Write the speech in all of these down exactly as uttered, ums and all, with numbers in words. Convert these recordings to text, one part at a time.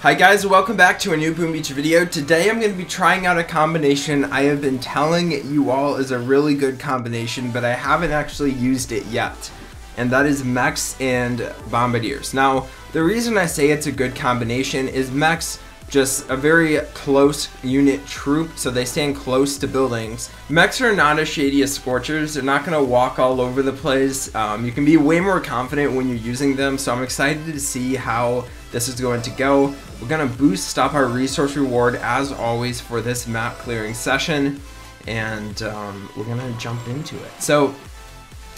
Hi guys, welcome back to a new Boom Beach video. Today I'm going to be trying out a combination I have been telling you all is a really good combination, but I haven't actually used it yet. And that is Mechs and Bombardiers. Now, the reason I say it's a good combination is Mechs, just a very close unit troop, so they stand close to buildings. Mechs are not as shady as Scorchers. They're not gonna walk all over the place. Um, you can be way more confident when you're using them, so I'm excited to see how this is going to go. We're gonna boost up our resource reward as always for this map clearing session, and um, we're gonna jump into it. So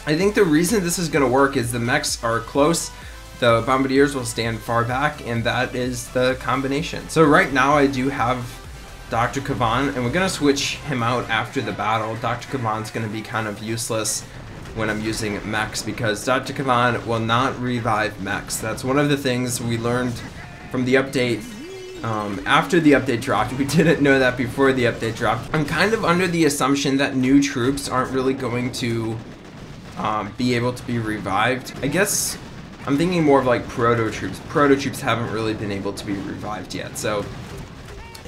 I think the reason this is gonna work is the Mechs are close, the Bombardiers will stand far back, and that is the combination. So right now I do have Doctor Kavan, and we're gonna switch him out after the battle. Doctor Kavan's gonna be kind of useless when I'm using Mechs because Doctor Kavan will not revive Mechs. That's one of the things we learned from the update. Um, after the update dropped, we didn't know that before the update dropped. I'm kind of under the assumption that new troops aren't really going to um, be able to be revived. I guess I'm thinking more of like proto troops. Proto troops haven't really been able to be revived yet, so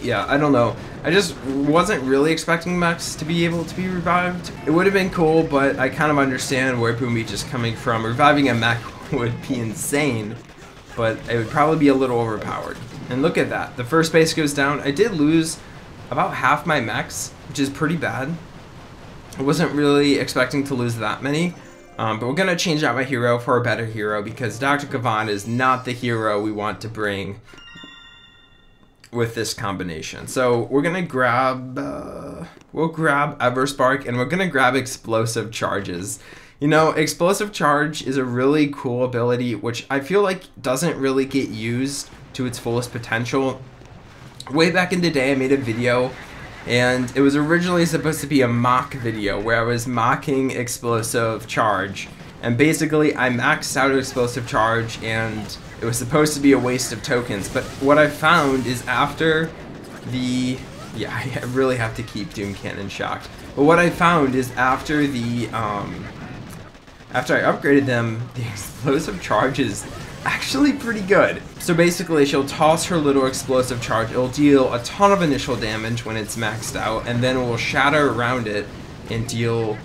yeah, I don't know. I just wasn't really expecting Mechs to be able to be revived. It would have been cool, but I kind of understand where Boom Beach is coming from. Reviving a Mech would be insane, but it would probably be a little overpowered. And look at that, the first base goes down. I did lose about half my Mechs, which is pretty bad. I wasn't really expecting to lose that many. Um, but we're going to change out my hero for a better hero because Doctor Kavan is not the hero we want to bring with this combination. So we're going to grab, uh, we'll grab Everspark, and we're going to grab Explosive Charges. You know, Explosive Charge is a really cool ability, which I feel like doesn't really get used to its fullest potential. Way back in the day, I made a video, and it was originally supposed to be a mock video where I was mocking Explosive Charge, and basically I maxed out Explosive Charge and it was supposed to be a waste of tokens. But what I found is after the, yeah, I really have to keep Doom Cannon shocked, but what I found is after the um, after I upgraded them, the Explosive Charge is actually pretty good. So basically she'll toss her little Explosive Charge, it'll deal a ton of initial damage when it's maxed out, and then it will shatter around it and deal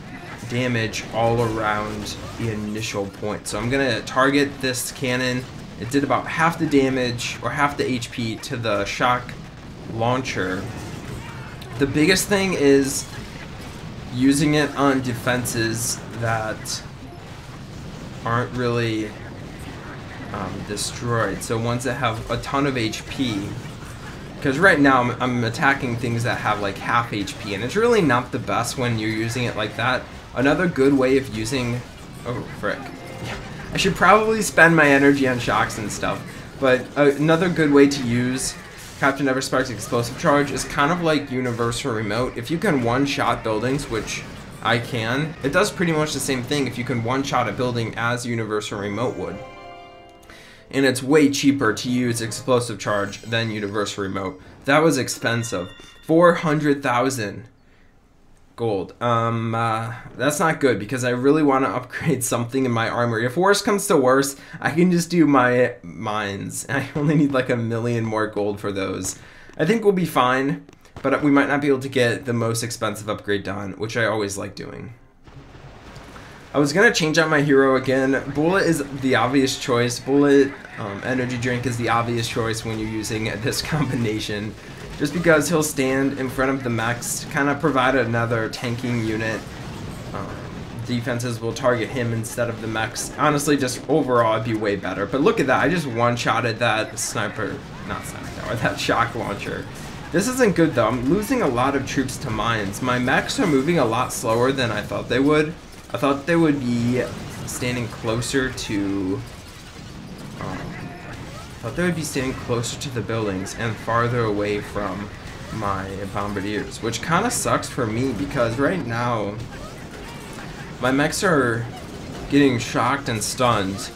damage all around the initial point. So I'm gonna target this cannon. It did about half the damage, or half the H P to the shock launcher. The biggest thing is using it on defenses that aren't really Um, destroyed, so ones that have a ton of H P, because right now I'm, I'm attacking things that have like half H P, and it's really not the best when you're using it like that. Another good way of using, oh frick, I should probably spend my energy on shocks and stuff, but uh, another good way to use Captain Everspark's Explosive Charge is kind of like Universal Remote. If you can one-shot buildings, which I can, it does pretty much the same thing if you can one-shot a building as Universal Remote would. And it's way cheaper to use Explosive Charge than Universal Remote. That was expensive. four hundred thousand gold. Um, uh, that's not good because I really want to upgrade something in my armory. If worse comes to worse, I can just do my mines. I only need like a million more gold for those. I think we'll be fine, but we might not be able to get the most expensive upgrade done, which I always like doing. I was gonna change out my hero again. Bullet is the obvious choice. Bullet um, energy drink is the obvious choice when you're using this combination, just because he'll stand in front of the Mechs, kind of provide another tanking unit. Um, defenses will target him instead of the Mechs. Honestly, just overall, it'd be way better. But look at that! I just one-shotted that sniper, not sniper tower, that shock launcher. This isn't good though. I'm losing a lot of troops to mines. My Mechs are moving a lot slower than I thought they would. I thought they would be standing closer to, um, I thought they would be standing closer to the buildings and farther away from my Bombardiers, which kind of sucks for me because right now my Mechs are getting shocked and stunned,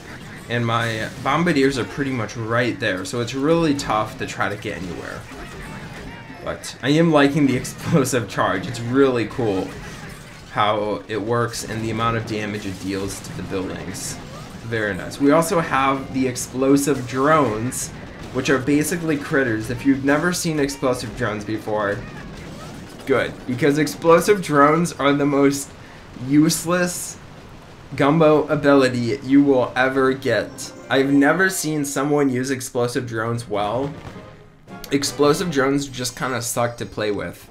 and my Bombardiers are pretty much right there, so it's really tough to try to get anywhere. But I am liking the Explosive Charge. It's really cool how it works and the amount of damage it deals to the buildings. Very nice. We also have the explosive drones, which are basically critters. If you've never seen explosive drones before, good, because explosive drones are the most useless gumbo ability you will ever get. I've never seen someone use explosive drones well. Explosive drones just kind of suck to play with.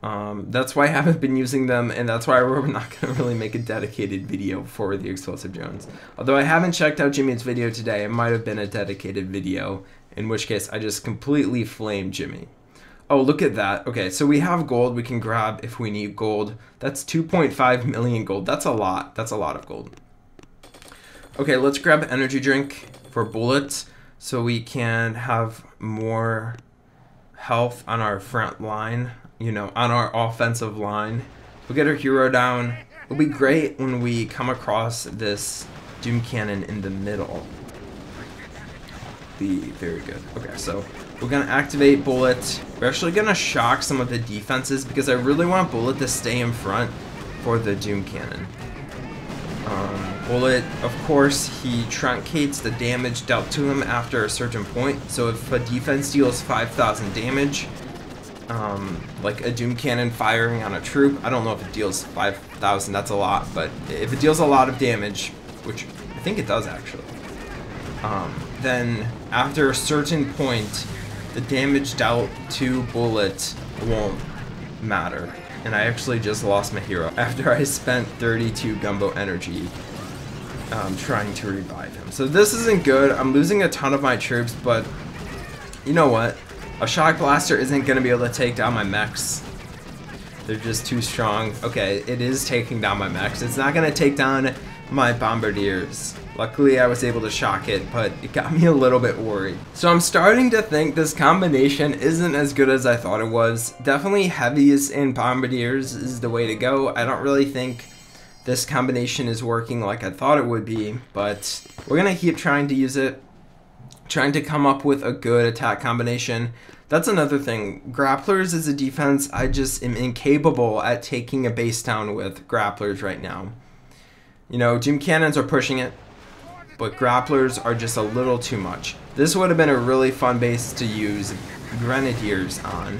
Um, that's why I haven't been using them, and that's why we're not going to really make a dedicated video for the explosive drones. Although I haven't checked out Jimmy's video today, it might have been a dedicated video, in which case I just completely flamed Jimmy. Oh, look at that. Okay, so we have gold we can grab if we need gold. That's two point five million gold. That's a lot. That's a lot of gold. Okay, let's grab an energy drink for bullets so we can have more health on our front line, you know, on our offensive line. We'll get our hero down. It'll be great when we come across this Doom Cannon in the middle. The, very good. Okay, so we're going to activate Bullet. We're actually going to shock some of the defenses because I really want Bullet to stay in front for the Doom Cannon. Um, Bullet, of course, he truncates the damage dealt to him after a certain point. So if a defense deals five thousand damage, um, like a Doom Cannon firing on a troop, I don't know if it deals five thousand, that's a lot, but if it deals a lot of damage, which I think it does actually, um, then after a certain point, the damage dealt to Bullet won't matter. And I actually just lost my hero after I spent thirty-two Gumbo Energy um, trying to revive him. So this isn't good. I'm losing a ton of my troops, but you know what? A Shock Blaster isn't going to be able to take down my mechs. They're just too strong. Okay, it is taking down my mechs. It's not going to take down my Bombardiers. Luckily I was able to shock it, but it got me a little bit worried. So I'm starting to think this combination isn't as good as I thought it was. Definitely heavies and Bombardiers is the way to go. I don't really think this combination is working like I thought it would be, but we're gonna keep trying to use it, trying to come up with a good attack combination. That's another thing. Grapplers is a defense I just am incapable at taking a base down with grapplers right now. You know, Doom Cannons are pushing it, but grapplers are just a little too much. This would have been a really fun base to use Grenadiers on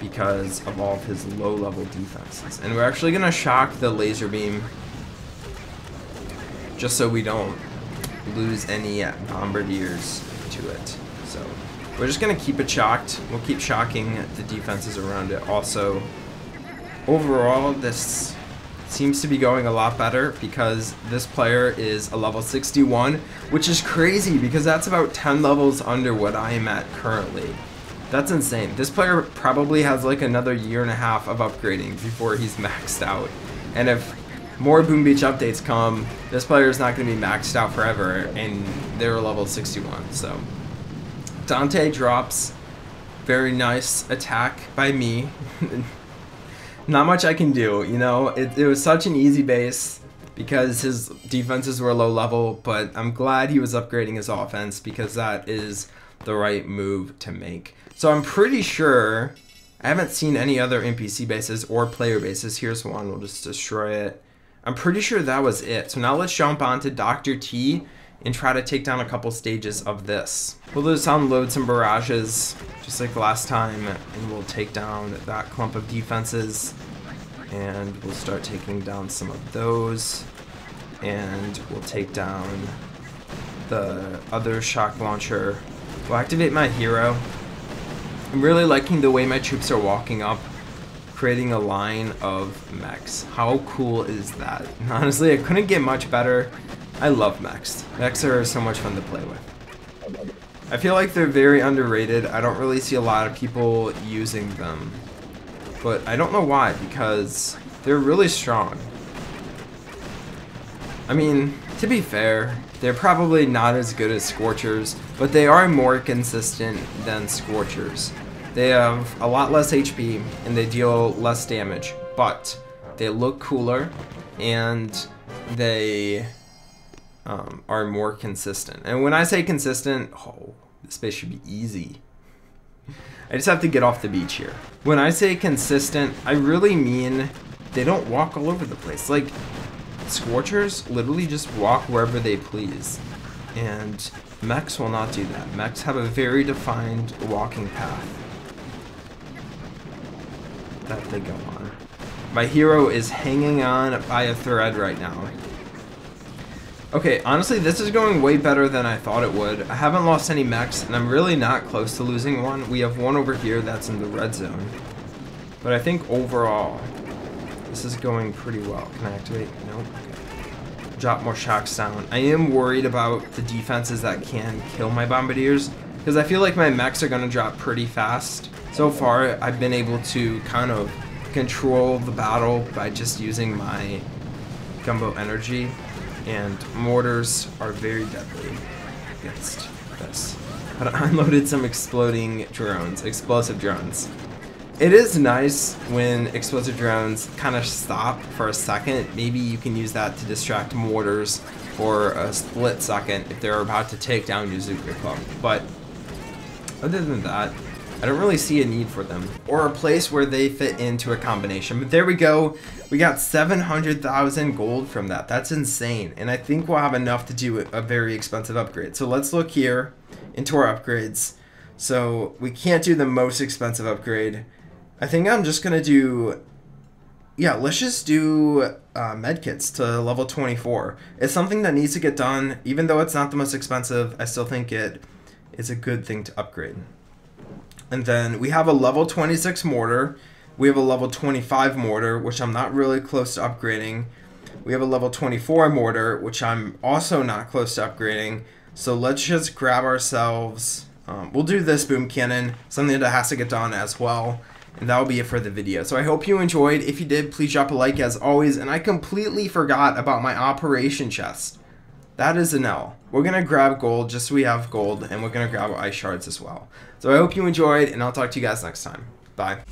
because of all of his low-level defenses. And we're actually going to shock the laser beam just so we don't lose any Bombardiers to it. So we're just going to keep it shocked. We'll keep shocking the defenses around it. Also, overall, this seems to be going a lot better because this player is a level sixty-one, which is crazy because that's about ten levels under what I am at currently. That's insane. This player probably has like another year and a half of upgrading before he's maxed out. And if more Boom Beach updates come, this player is not going to be maxed out forever, and they're level sixty-one. So Dante drops very nice attack by me. Not much I can do, you know, it, it was such an easy base because his defenses were low level, but I'm glad he was upgrading his offense because that is the right move to make. So I'm pretty sure, I haven't seen any other N P C bases or player bases. Here's one, we'll just destroy it. I'm pretty sure that was it. So now let's jump on to Doctor T and try to take down a couple stages of this. We'll just unload some barrages, just like last time, and we'll take down that clump of defenses, and we'll start taking down some of those, and we'll take down the other shock launcher. We'll activate my hero. I'm really liking the way my troops are walking up, creating a line of mechs. How cool is that? And honestly, I couldn't get much better. I love Mechs. Mechs are so much fun to play with. I feel like they're very underrated. I don't really see a lot of people using them. But I don't know why, because they're really strong. I mean, to be fair, they're probably not as good as Scorchers, but they are more consistent than Scorchers. They have a lot less H P, and they deal less damage, but they look cooler, and they Um, are more consistent. And when I say consistent, oh, this base should be easy. I just have to get off the beach here. When I say consistent, I really mean they don't walk all over the place. Like, Scorchers literally just walk wherever they please. And Mechs will not do that. Mechs have a very defined walking path that they go on. My hero is hanging on by a thread right now. Okay, honestly, this is going way better than I thought it would. I haven't lost any mechs, and I'm really not close to losing one. We have one over here that's in the red zone. But I think overall, this is going pretty well. Can I activate? Nope. Okay. Drop more shocks down. I am worried about the defenses that can kill my bombardiers, because I feel like my mechs are going to drop pretty fast. So far, I've been able to kind of control the battle by just using my gumbo energy. And mortars are very deadly against this. But I unloaded some exploding drones, explosive drones. It is nice when explosive drones kind of stop for a second. Maybe you can use that to distract mortars for a split second if they're about to take down your Zuka Club. But other than that, I don't really see a need for them or a place where they fit into a combination. But there we go. We got seven hundred thousand gold from that. That's insane. And I think we'll have enough to do a very expensive upgrade. So let's look here into our upgrades. So we can't do the most expensive upgrade. I think I'm just going to do, yeah, let's just do uh, medkits to level twenty-four. It's something that needs to get done. Even though it's not the most expensive, I still think it is a good thing to upgrade. And then we have a level twenty-six mortar. We have a level twenty-five mortar, which I'm not really close to upgrading. We have a level twenty-four mortar, which I'm also not close to upgrading. So let's just grab ourselves. Um, we'll do this boom cannon, something that has to get done as well. And that'll be it for the video. So I hope you enjoyed. If you did, please drop a like as always. And I completely forgot about my operation chest. That is an L. We're going to grab gold just so we have gold, and we're going to grab ice shards as well. So I hope you enjoyed, and I'll talk to you guys next time. Bye.